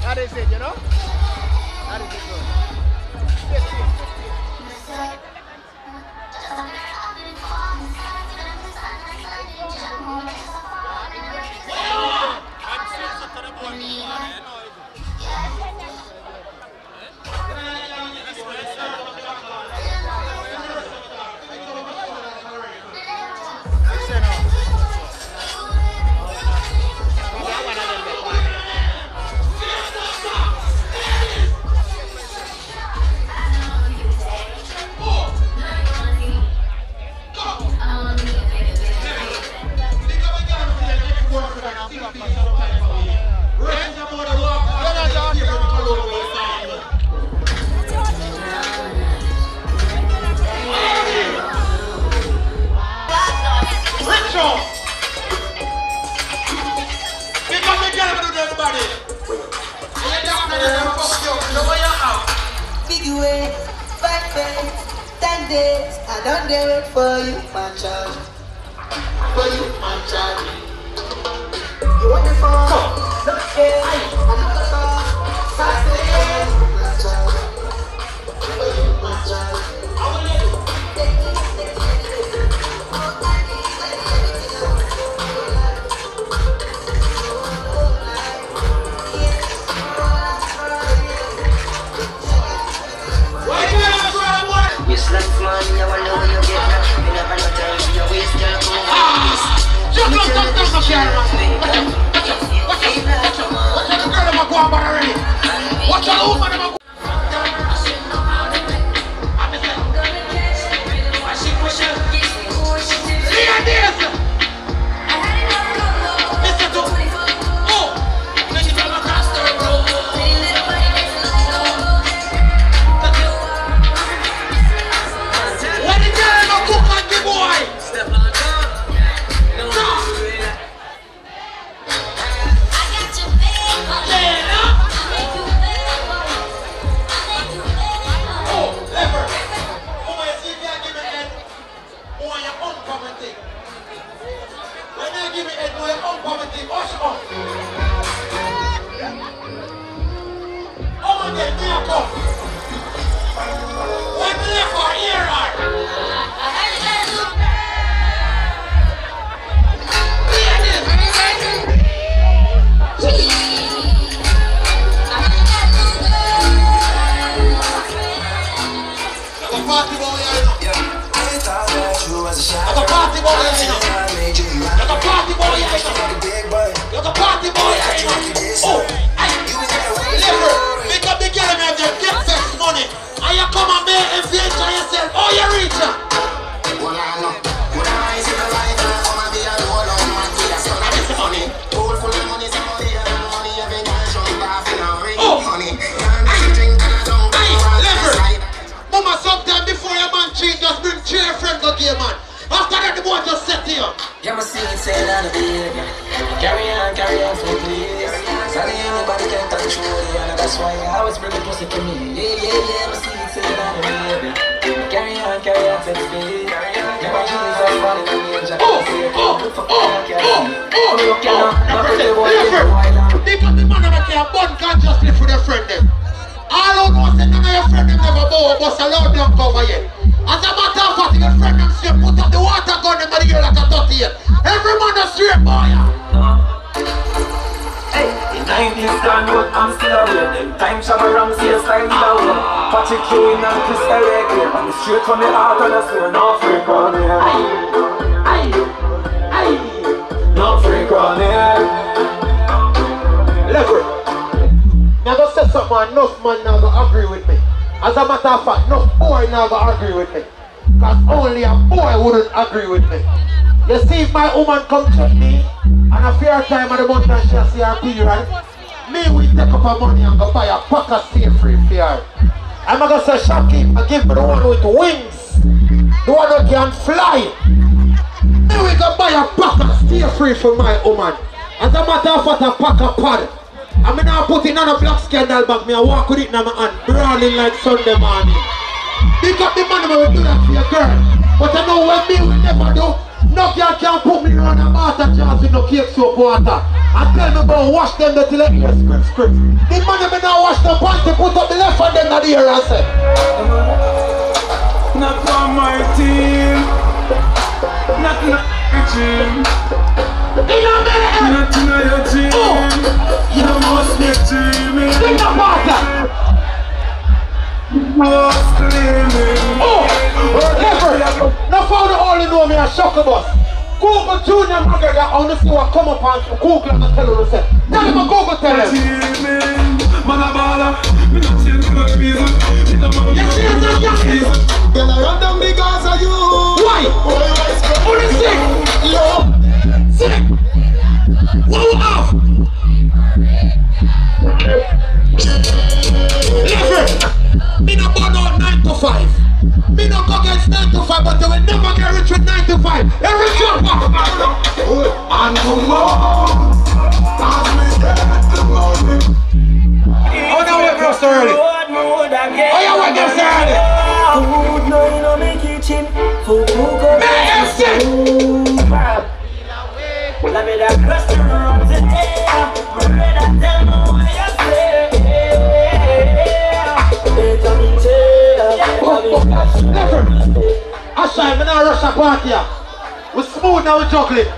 That is it, you know? That is it, bro. Wait 5 days, 10 days, I don't dare wait for you, my child. For you, my child. You want the phone? Not care. I don't the phone. 5 days, my child. For you, my child. I will let you take it, take it, take it. Oh, I need everything I want. Oh, yes, you slack man, you wonder where you get that. You never know time, you waste your phone. Jump up, jump up, jump up. Watch out, watch out, watch out. The girl in my go on already. Watch out, the woman in my go on. For my woman. As a matter of fact, I pack a pad. I mean, I put in on a black scandal bag. Me, I walk with it in my hand, brawling like Sunday morning. Pick up the man who will do that for your girl. never do. No girl can put me on a bath chance with no cake soap water. And tell me about wash them the till I hear script script. The man me now wash the pants, he put up the left hand them at the ear and say, not on my team, not in my team, not in my team, you must be dreaming. Think the water. Oh, never! Now for the only know me a shocker bus. Google Junior McGregor on the floor come up and Google and tell her say, tell him a Google tell him. Yes, run down because of you. Why? Who is sick? Yo, sick. Whoa, off. Never. Me no burn out 9 to 5. Me no go against 9 to 5, but they will never get rich with 9 to 5. Every job, and tomorrow, as we get the morning. Oh, now we're gross early. Oh, yeah, we're gross early. Food, no, you know, my kitchen. Food, no, you know, my kitchen. Let me that cross the road today. Bread and tell me what you say. Never. Ashai, me not rush a party. We smooth now, we juggling.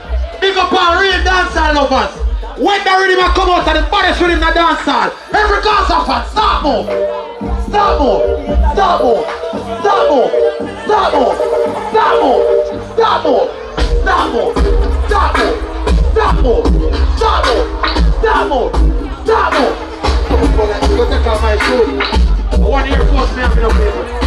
Big up our real dancehall lovers. When the rhythm come out and the baddest rhythm in the dancehall, every girl's a fan. Start move, start move, start move, start move, start move, start move, start move, start move, start move, start move, start move, start move. I'm gonna take off my shoes. One ear force me up in the paper.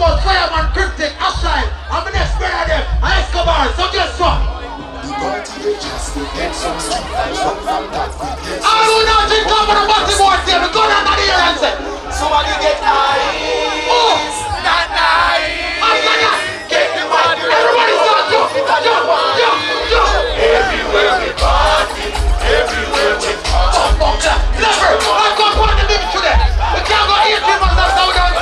Fireman, Cryptic, Ashai, I'm an expert at them, I Escobar, so guess what? I do not think I'm going to watch the boys here, we go down to the air and say, somebody get nice, oh, not nice, get the body, everybody start, jump, everywhere we party, oh, never, I'm going to party with you today, we can't go 18 months after we done.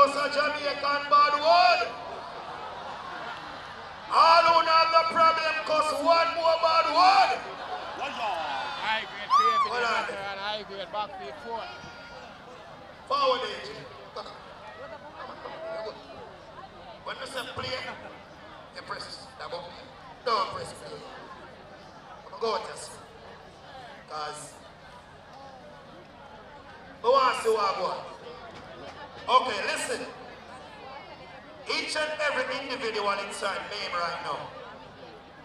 kukosa jamii can bad word. All who have the problem cause one more bad word. High grade paper and high grade back to four. Forward it. When you say play, you press that button. Don't press play. I'm going to go test. Because I want to see what I want. Okay, listen. Each and every individual inside name right now,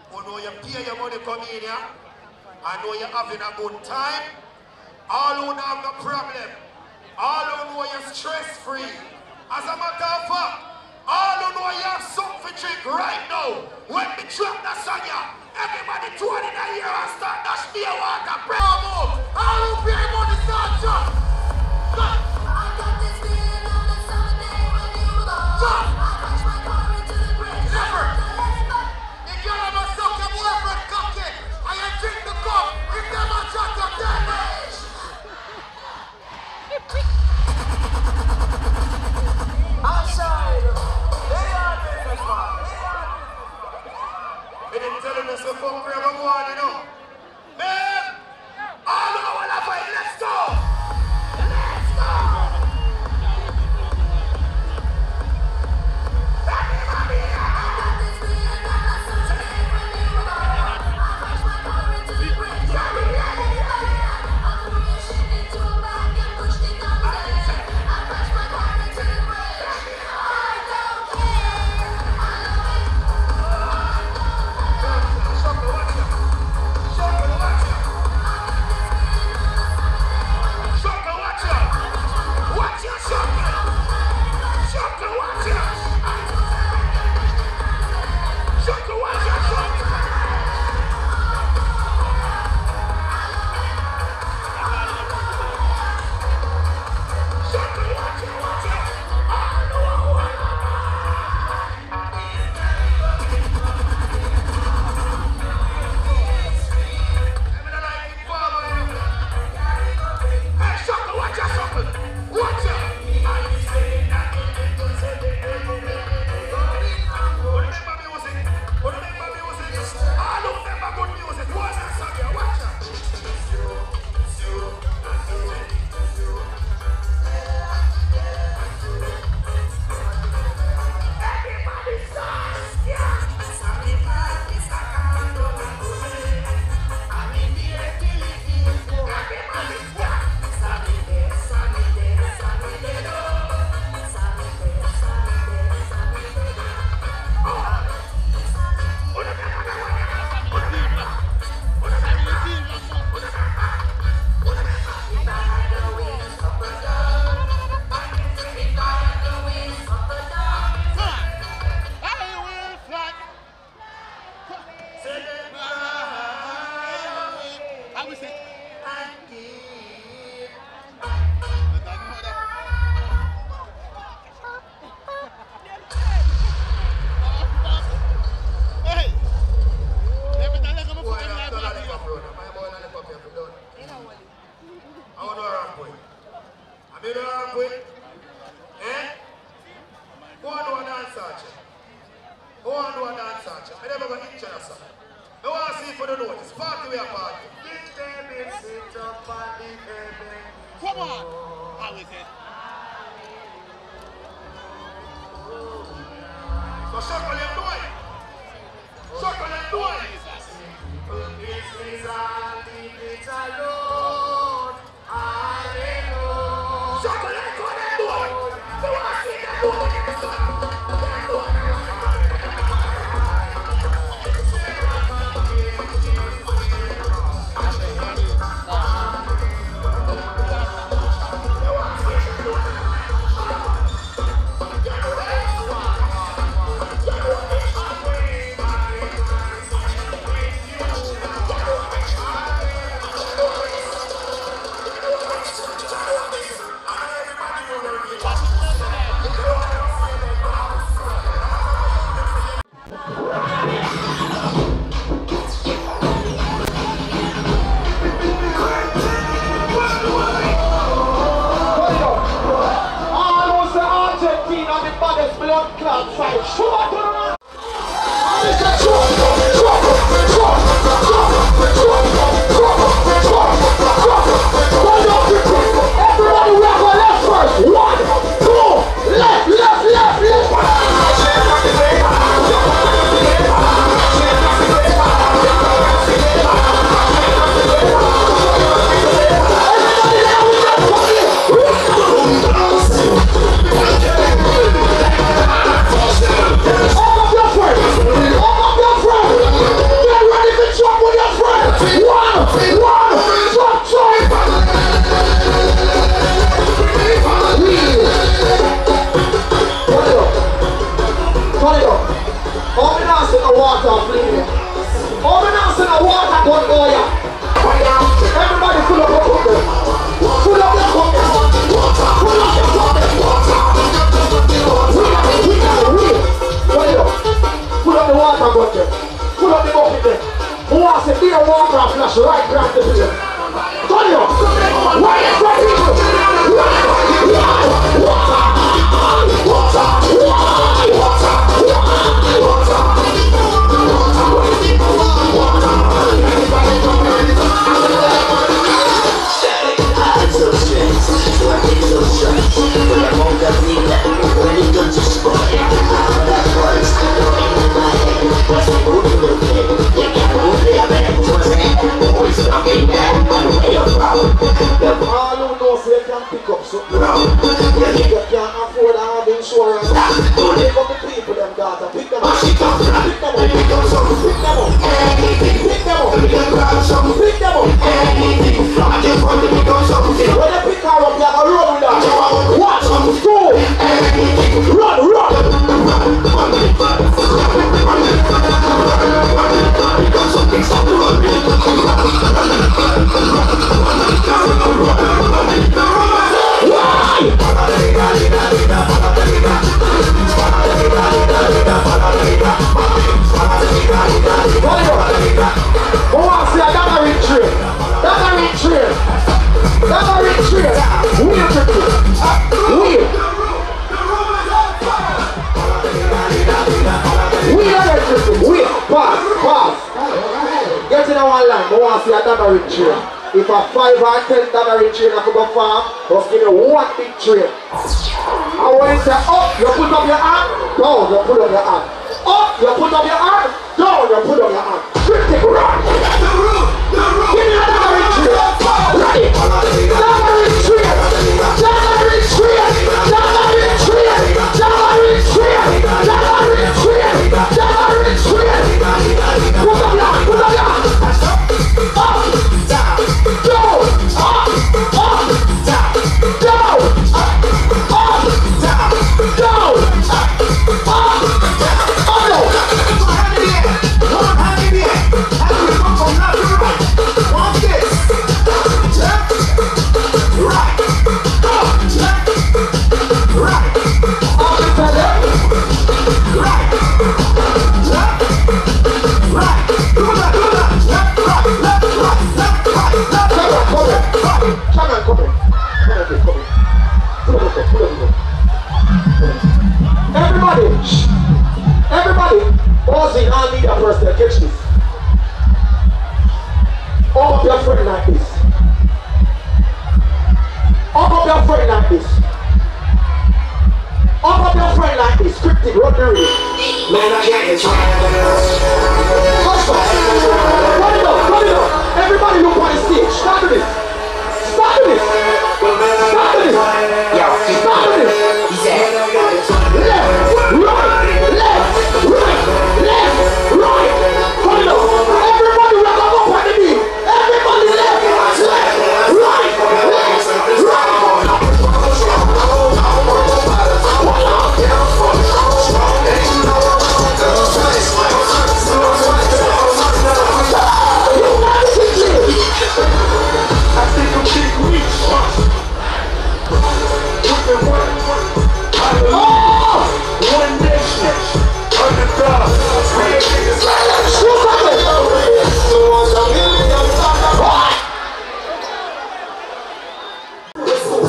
who know you pay your money come in here, I know you're having a good time. All who have no problem, all who know you're stress-free. As a matter of fact, all who know you have something to drink right now, when we drop the song here, everybody turn in here and start to steal water. All who pay money start jump.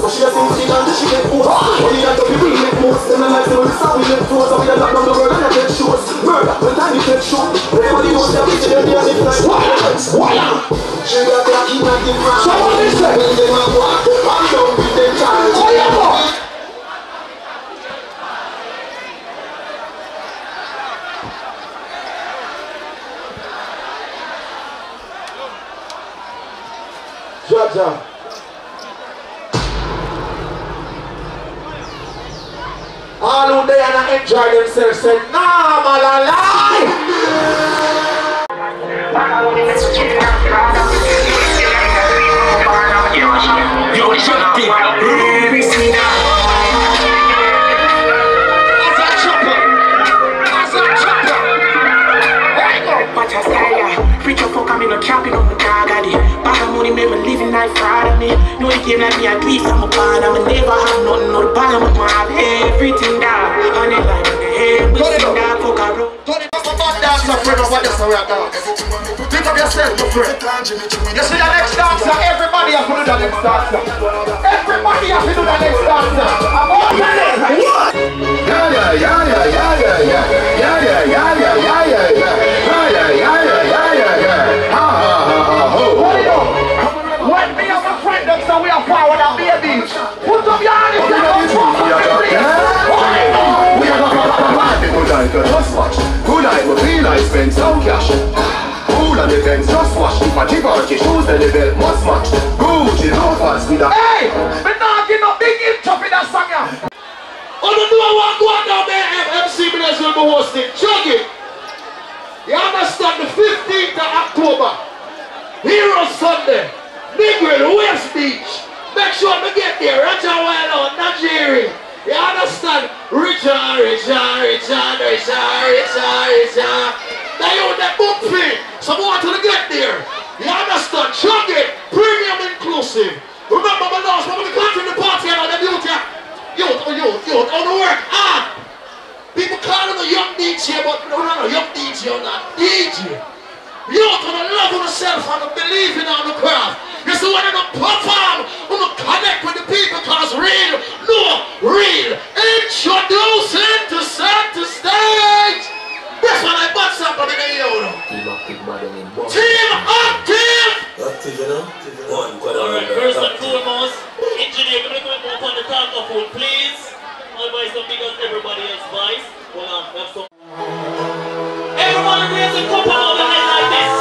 So she a sing, she dance, she get post. Only that the people make most. Them a nice and only saw we make flows. So we a lock down the world and a get shows. Murder, when time you take show. Everybody knows that we did it and it's like Walla! She got black in a dim round. So what is it? When them a walk, I'm down with them child. Oh yeah! Jaja. All who they and enjoy themselves say, nah, man, I lie. Yo, it's your dick. As a chopper. As a chopper. But I say, free to fuck, I'm in a camping on the car, daddy. Money made me living life proud of me. No, it came like me at least I'm a bad. I'm a never have nothing, no problem. I'm gonna have everything down. On it like everything down. Fuck a bro. Think of yourself, my friend. You see the next dancer. Everybody has to do the next dancer. Everybody has to do the next dancer. I'm all the next. What? Yeah, yeah, yeah, yeah, yeah, yeah, yeah. Yeah, yeah, yeah, yeah, yeah, yeah, yeah. Yeah, yeah, yeah, yeah, yeah, yeah, yeah. Ha, ha, ha, ha, ho. So we are power now, baby. Put up your hand if you don't fuck up the place. We are gonna good night, girl, just watch. Good night, but realize spend some cash. Cool on the fence, just watch. If my Givenchy shoes, then the belt must match. Gucci, no fast with that. Hey, we're not getting no big intro in that song ya. Oh, don't do a one, go on down there. MC Blaze will be hosting. Check it. You understand the 15th of October. Heroes Sunday. Negril, West Beach. Make sure we get there. Roger Wild, Nigeria. You understand? Richard, Richard, Richard, Richard, Richard, Richard. They own that book fee. So we want to get there. You understand? Chug it. Premium inclusive. Remember my last one, we come to the party and all the beauty. Youth, on the work hard. People call them a young DJ, but no, young DJ or not. DJ. Youth, on the love of yourself and the believing on the craft. You see what I'm going to perform, I'm going to connect with the people because real, introducing to center stage. That's what I bought something in the year. Team active! Active, you know? Alright, first and foremost, engineer, can we come up on the microphone, please? My voice is big as everybody else's voice. Well, that's so. Everyone raise a cup of the head like this.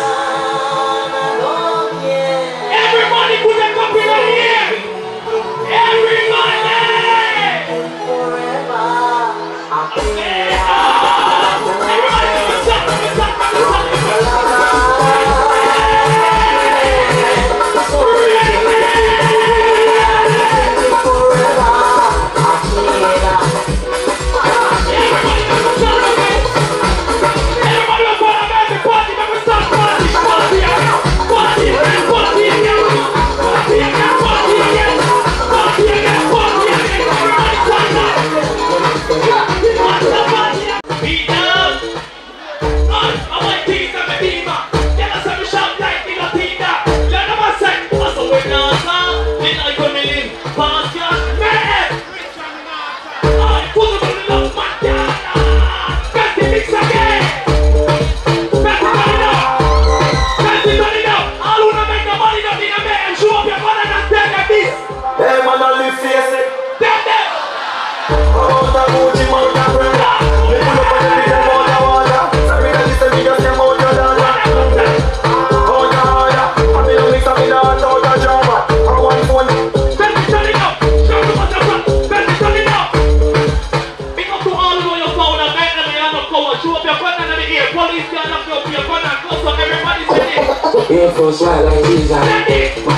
Air Force fly like these are. My kids are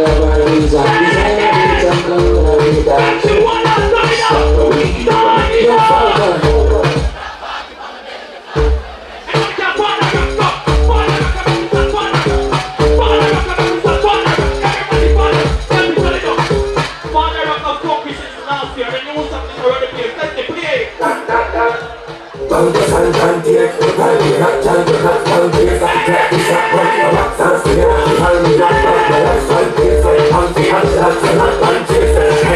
love our visa. These are the beats I'm read that. You wanna stop it up? Don't give up. I'm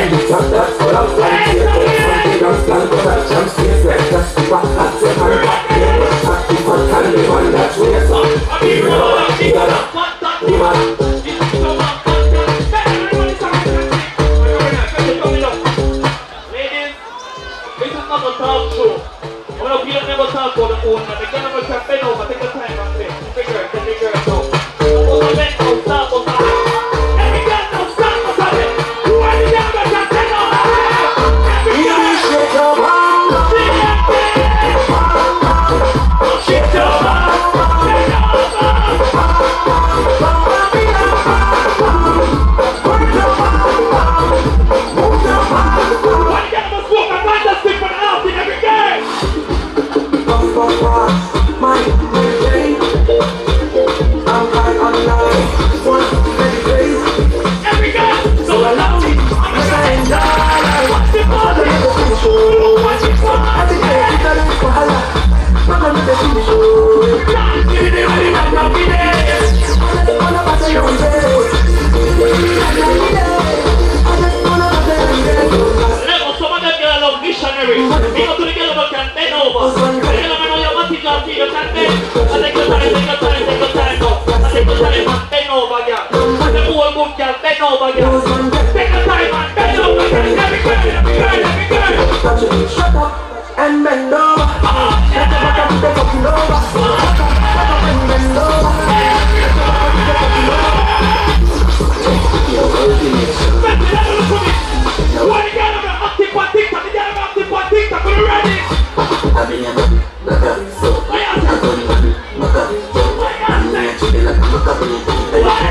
bend over, girl. Take your time and bend over, girl. Every girl, shut up and bend over. Let your body be fucking over. Shut up and bend over. Let your body be fucking over. When the girl is active on TikTok, the girl is active on TikTok, are you ready? I've been a man, not a so. I've been a man, not a so. I'm not a chicken, I'm not a man. I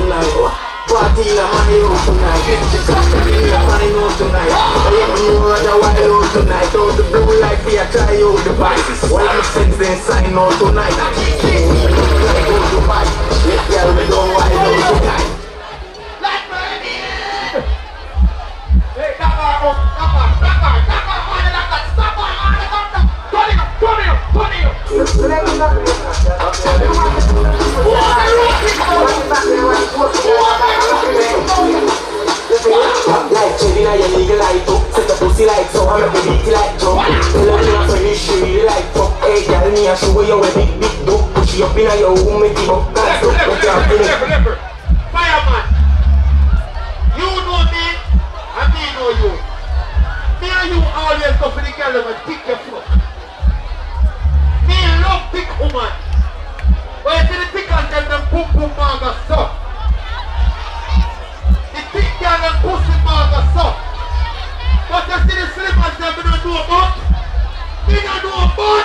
tonight. Party I'm on the road tonight. I'm on the road tonight. I am on the road, I want the road tonight. All the blue light, we are trying out the bike. Well, I'm sent to sign out tonight. Take me to the road to bike. Let's get we go wide out tonight. Let's burn it! Hey, Remember, fireman, you know me, and me know you. Me and you always go for the girl and pick your foot. Me love pick woman. When you see the pick and tell them boom boom maga suck. The pick girl and pussy maga suck. But you see the slippers them we don't do about. We don't do about.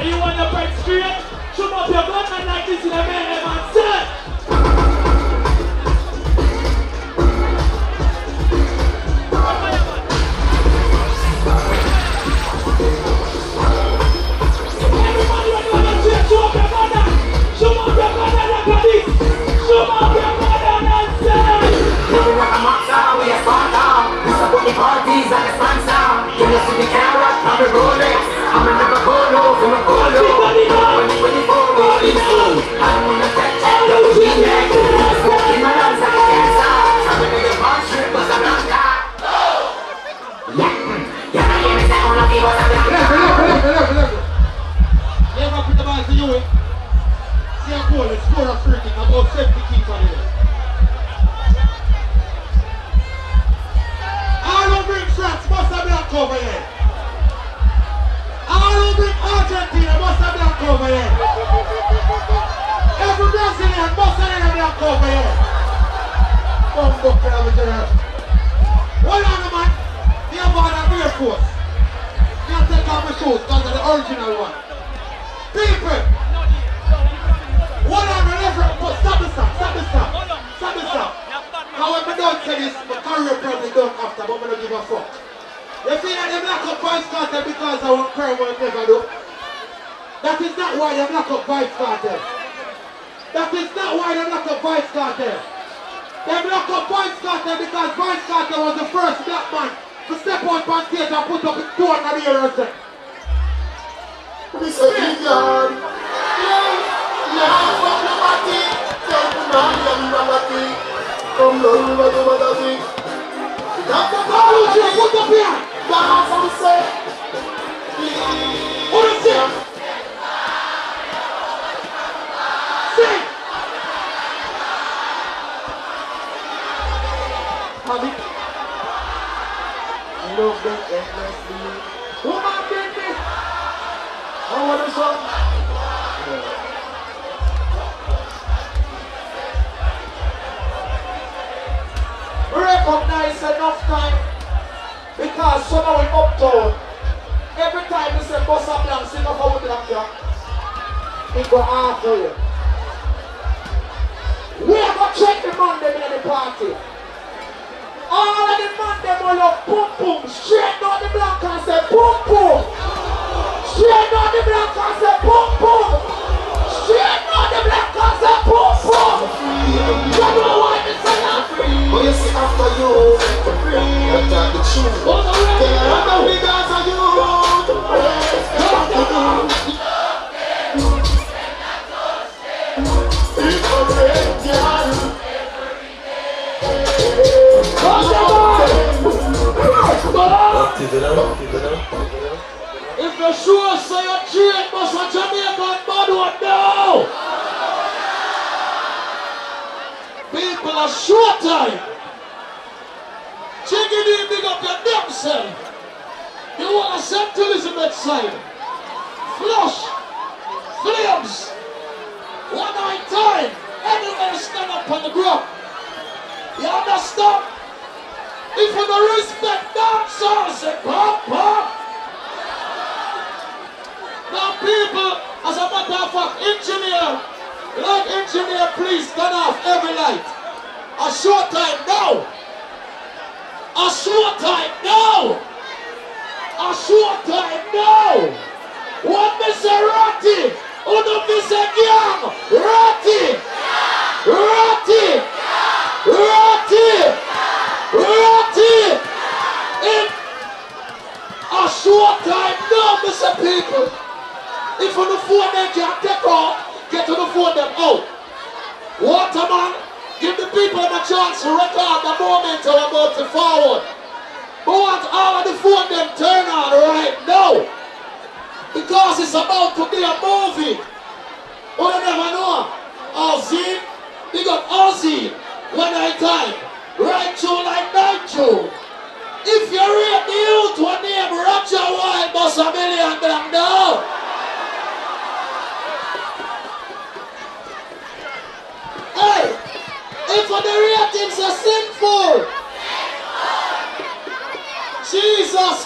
and you want your bread straight, shoot up your gun and like this in the man and say. Everybody you want to change, shoot up your brother, shoot up your brother and everybody, shoot up your brother and say. Give me like a monster, we a smart town, we support the parties like a smart town. Give me a city camera, I'm a Rolex, I'm a never polo, I'm a polo. Jesus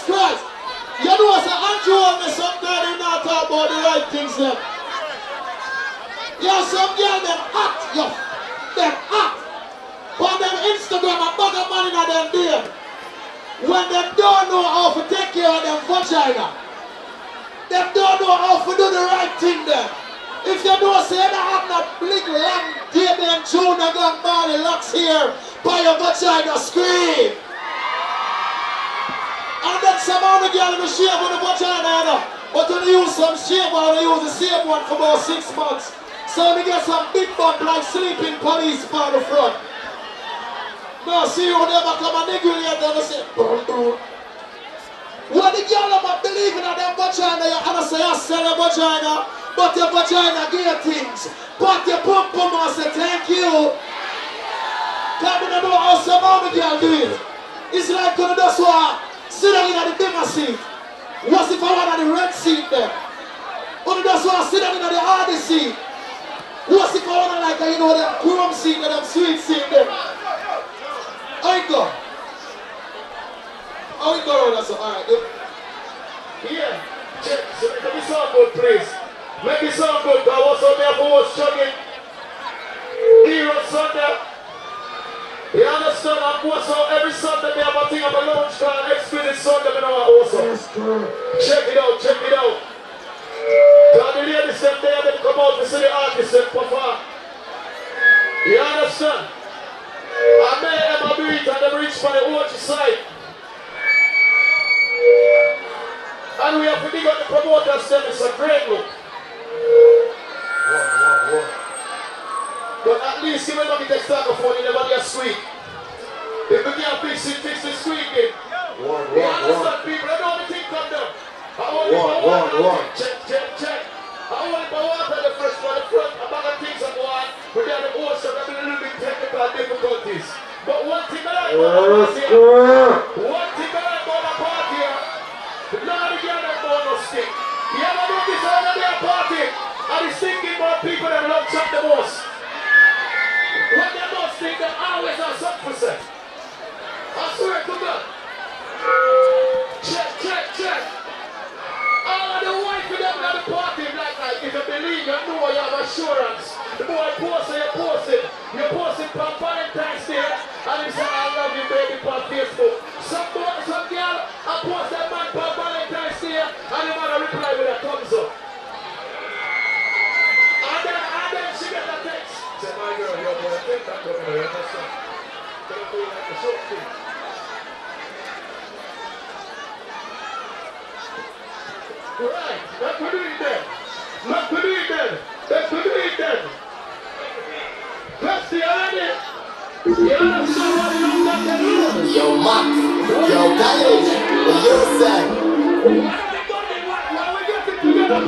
Christ! You know, I said, Andrew, I'm not talking about the five things left. Yes, some girl them hot, yo. Them hot. But them Instagram and bag of money in them deal. When them don't know how to take care of them vagina. Them don't know how to do the right thing there. If you don't say that I'm not big long day them children got money locks here by your vagina scream. And then some other girl in the shape of the vagina, you know. But when you use some shape, I use the same one for about 6 months. So we get some big bump like sleeping police by the front. Now see you never come and neglect them and say, boom. When the girl about believing in them vagina, you and I say, I sell a vagina, but your vagina gave things. But your pump pump and say, thank you. Because we don't know how some other girl do it. It's like when that's why sit down in the dinner seat. What's if I want on the red seat there? Only that's why I sit down in the hard seat. What's if I want on like, you know, that chrome seat and that sweet seat there? I go. I go around that, so alright. Yeah. Let me sound good, please. Let me sound good. I was on there for what's chugging. Hero Sunday. You understand? I'm what's on every Sunday. I have a thing about lunch time. Next minute Sunday, I know I'm awesome. Check it out, check it out. God, the ladies them there, they come out to see the artists and perform. You understand? I may ever do it and them reach for the watch side. And we have to dig up the promoters them, it's a great look. But at least even though we get started for you, never get sweet. If we can't fix it sweet then. You understand people, they don't think of them. I want to walk. Check. I want to walk at the first one, the front, a bag of things and one. But they are the ocean, having a little bit technical difficulties. But one thing that I want to say, one thing that I want to party here, none of the other bonus stick. You ever do this all of their party? And it's thinking more people that love chop the most. When they don't stick, they always have something for them. I swear to God. Check. All the wife with them at the party black like if you believe you know you have assurance. The boy post it. You post it for Valentine's Day and you say I love you baby on Facebook. Some girl I post that man for Valentine's Day and the man reply with a thumbs up. And then she get a text. Say my girl, you're gonna take that from me, you understand? Don't do like a short thing. Right, let's do it then. Let's see how it is. Yo, Max, yo, Kayos, yo, Sam. When we get it together,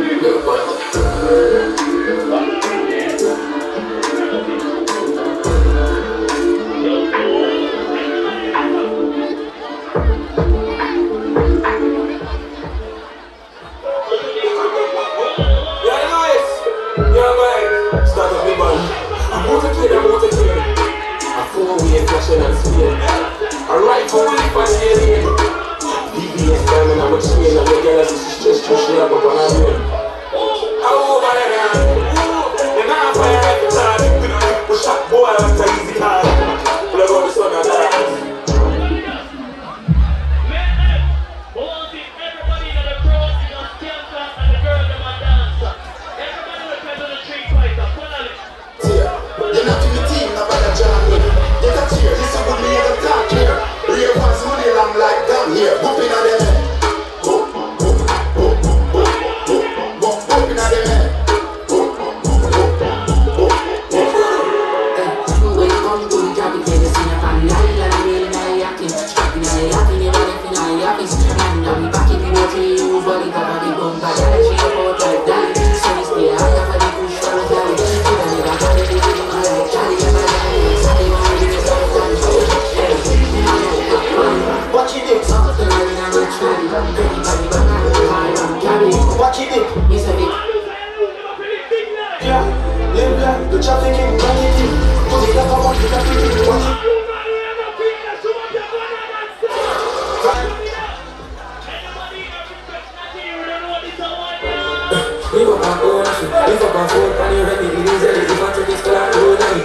If I can't hold money, ready, it is ready. If I take it, call out road, and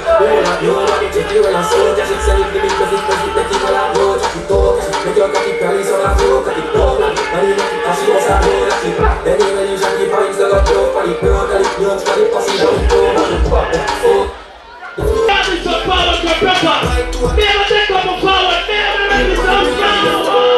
you want it to do, and I sold it. It's a little bit of it, but it's better, call out road. You talk, make your cocky carries on a floor, cut it down. And you make it as you was a road, and you back. Then you ready, you shall give points, they'll go, but it broke, and it broke, but it passed, it won't go, but it broke. That is the power of your brother. Never take up a power, never make it sound down.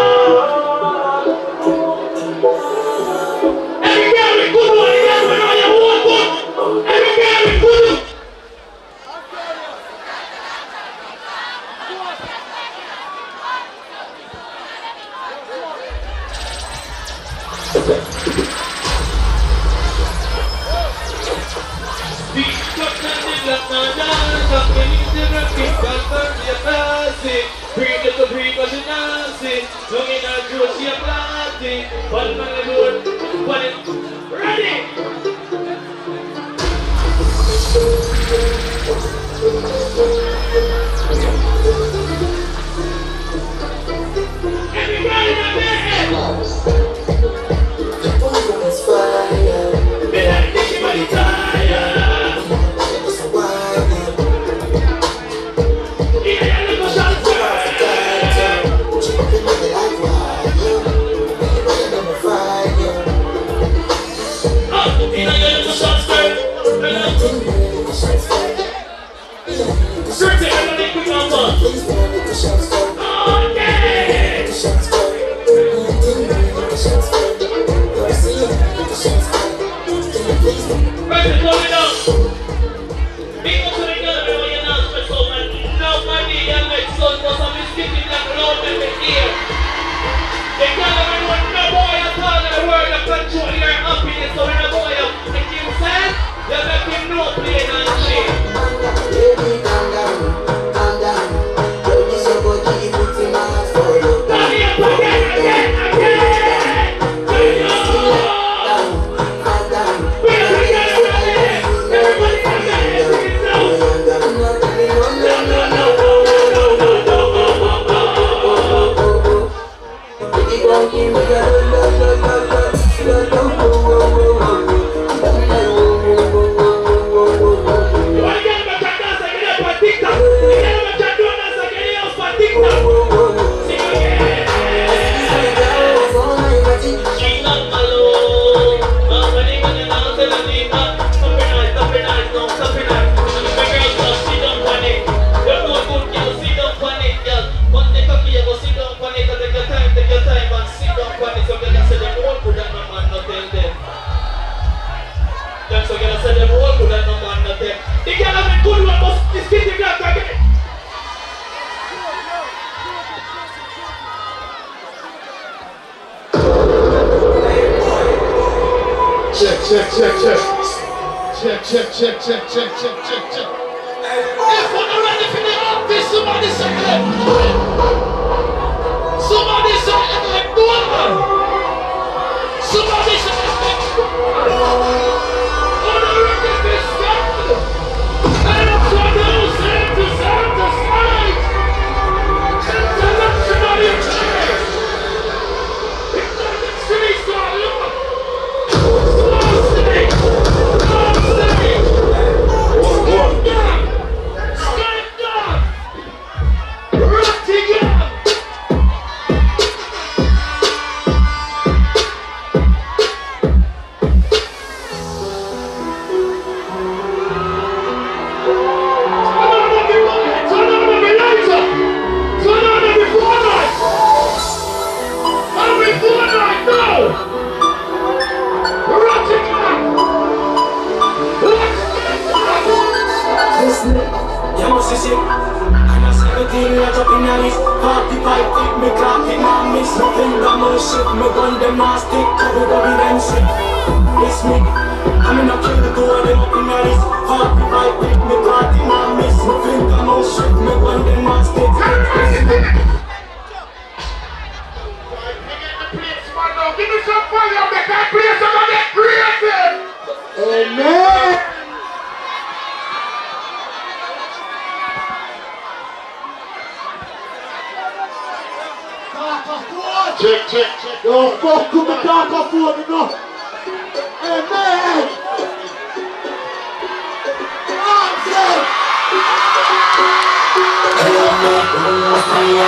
Don't fuck with the dark phone, you know. Amen. We're all right.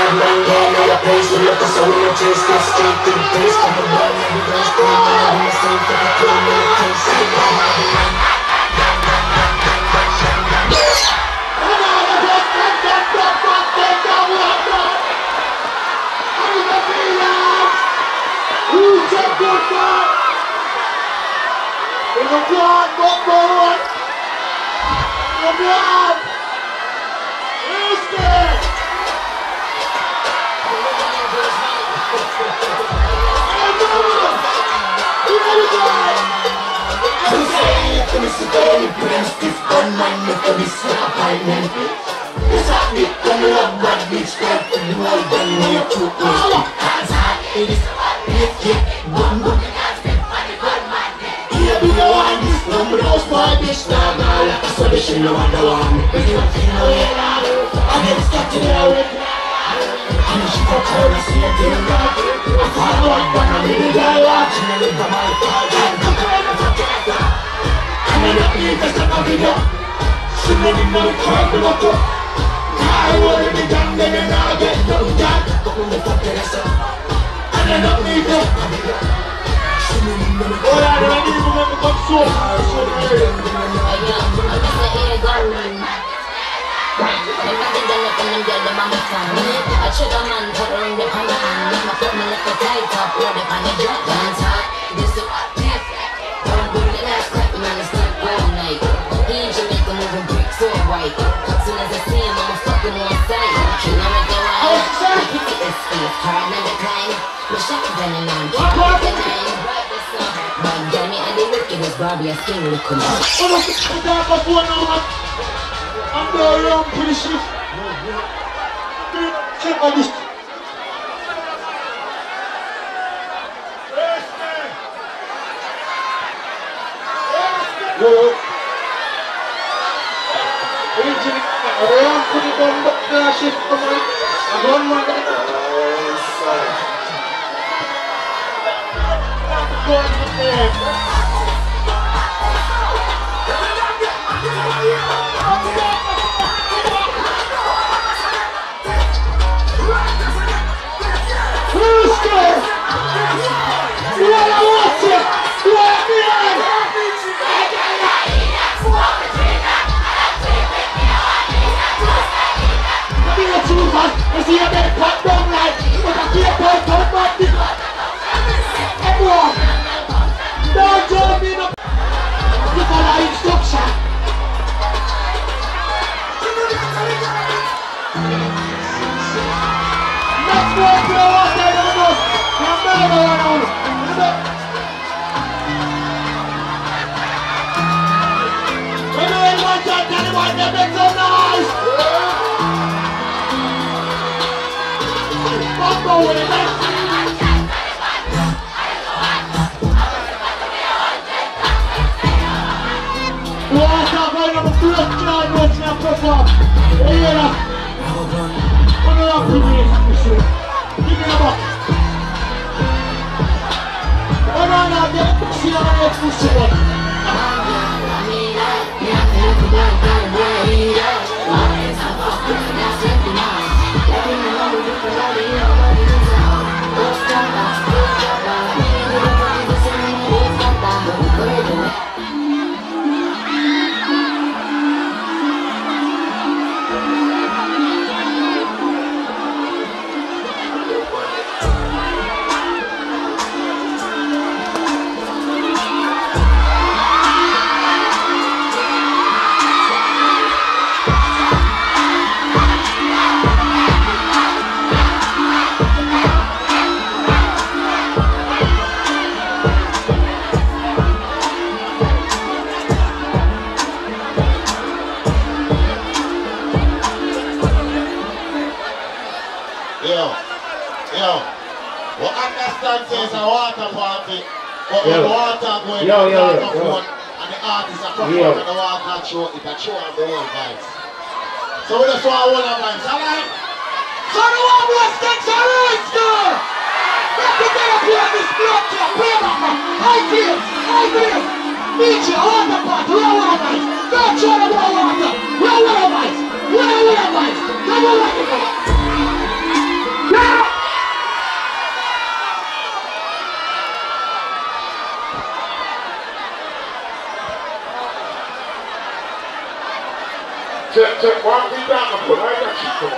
Check, one thing down the foot, I got you for it.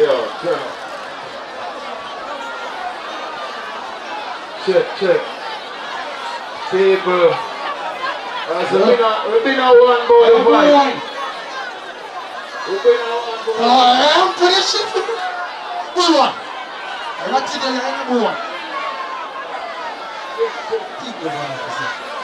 Yeah, check. Check. Table. So we've been on one boy. We've been on one boy. I'm finishing. Good one. I'm not taking any more. Take the one.